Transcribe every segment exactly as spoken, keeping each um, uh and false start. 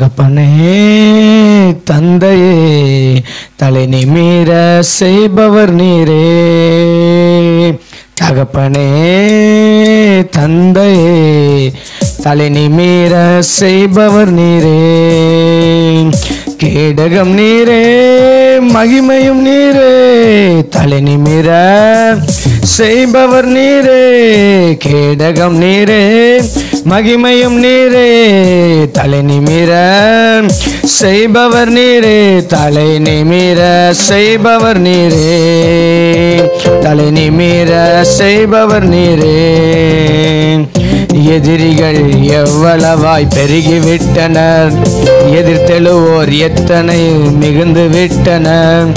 தகப்பனே தந்தையே தலை நிமிர செய்பவர் நீரே. தகப்பனே தந்தையே தலை நிமிர செய்பவர் நீரே. கேடகம் நீரே மகிமையும் நீரே. தலை நிமிர செய்பவர் நீரே. கேடகம் நீரே மகிமையும் நீரே. தலை நிமிர செய்பவர் நீரே. தலை நிமிர செய்பவர் நீரே. தலை நிமிர செய்பவர் நீரே. எதிரிகள் எவ்வளவாய் பெருகிவிட்டனர். எதிர்த்தெழுவோர் எத்தனை மிகுந்து விட்டனர்.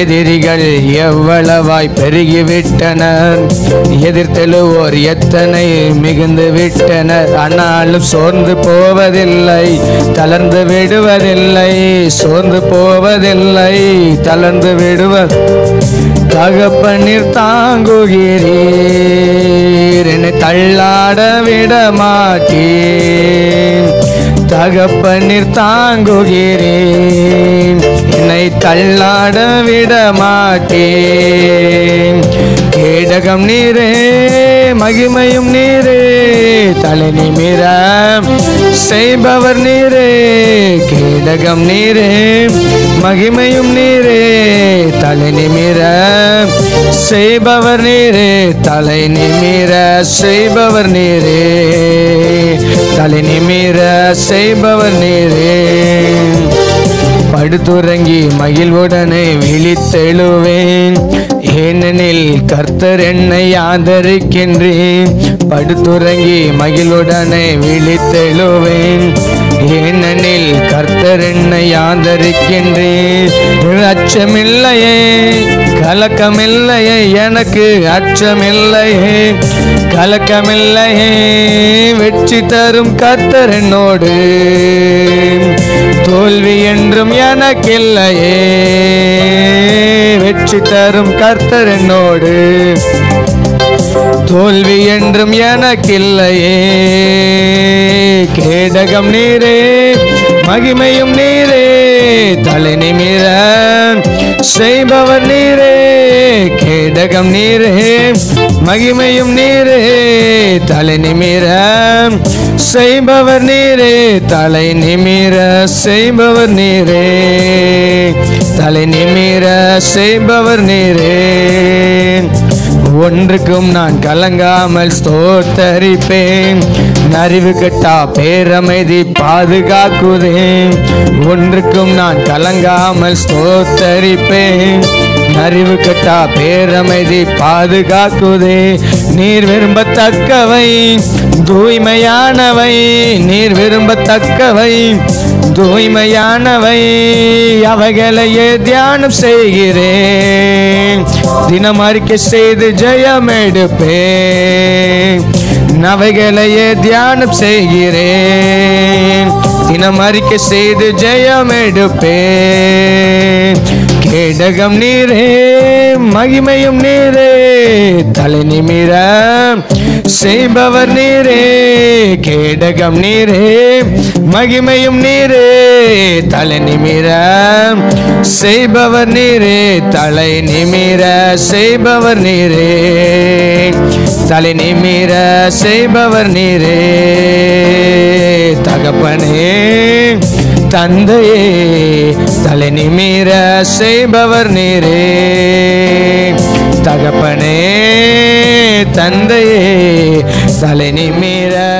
எதிரிகள் எவ்வளவாய் பெருகிவிட்டனர். எதிர்த்தெழுவோர் எத்தனை மிகுந்து விட்டனர். ஆனாலும் சோர்ந்து போவதில்லை, தளர்ந்து விடுவதில்லை. சோர்ந்து போவதில்லை, தளர்ந்து விடுவர். தகப்பனீர் தாங்குகிறீர், என்னை தள்ளாட விட மாட்டீர். தகப்பனீர் தாங்குகிறீர், என்னை தள்ளாட விட மாட்டீர். கேடகம் நீரே மகிமையும் நீரே. தலை நிமிர செய்பவர் நீரே. கேடகம் நீரே மகிமையும் நீரே. தலை நிமிர செய்பவர் நீரே. தலை நிமிர செய்பவர் நீரே. தலை நிமிர செய்பவர் நீரே. படுத்துறங்கி மகிழ்வுடனே விழித்தெழுவேன், ஏனெனில் கர்த்தர் என்னை ஆதரிக்கின்றேன். படுத்துறங்கி மகிழ்வுடனே விழித்தெழுவேன், ஏனெனில் கர்த்தர் என்னை ஆதரிக்கின்றேன். அச்சமில்லையே, கலக்கமில்லையே, எனக்கு அச்சமில்லையே, கலக்கமில்லையே. வெற்றி தரும் கர்த்தர் என்னோடு, தோல்வி என்றும் எனக்கில்லையே. வெற்றி தரும் கர்த்தர் என்னோடு, தோல்வி என்றும் எனக்கில்லையே. கேடகம் நீரே மகிமையும் நீரே. தலை நிமிர செய்பவர் நீரே. கேடகம் நீரே மகிமையும் நீரே. தலை நிமிர செய்பவர் நீரே. தலை நிமிர செய்பவர் நீரே. தலை நிமிர செய்பவர் நீரே. ஒன்றுக்கும் நான் கலங்காமல் ஸ்தோத்தரிப்பேன், அறிவு கட்டா பேரமைதி பாதுகாக்குதேன். ஒன்றுக்கும் நான் கலங்காமல் ஸ்தோத்தரிப்பேன், அறிவு கட்டா பேரமைதி பாதுகாக்குதே. நீர் விரும்பத்தக்கவை தூய்மையானவை. நீர் விரும்பத்தக்கவை தூய்மையானவை. அவைகளையே தியானம் செய்கிறேன். தினம் அறிக்கை செய்து ஜெயம் எடுப்பேன். அவைகளையே தியானம் செய்கிறேன். தினம் அறிக்கை செய்து ஜெயம் எடுப்பேன். கேடகம் நீரே மகிமையும் நீரே. தலை நிமிர செய்பவர் நீரே. கேடகம் நீரே மகிமையும் நீரே. தலை நிமிர செய்பவர் நீரே. தலை நிமிர செய்பவர் நீரே. தலை நிமிர செய்பவர் நீரே. தகப்பனே தந்தையே தலை நிமிர செய்பவர் நீரே. தகப்பனே தந்தையே தலை நிமிர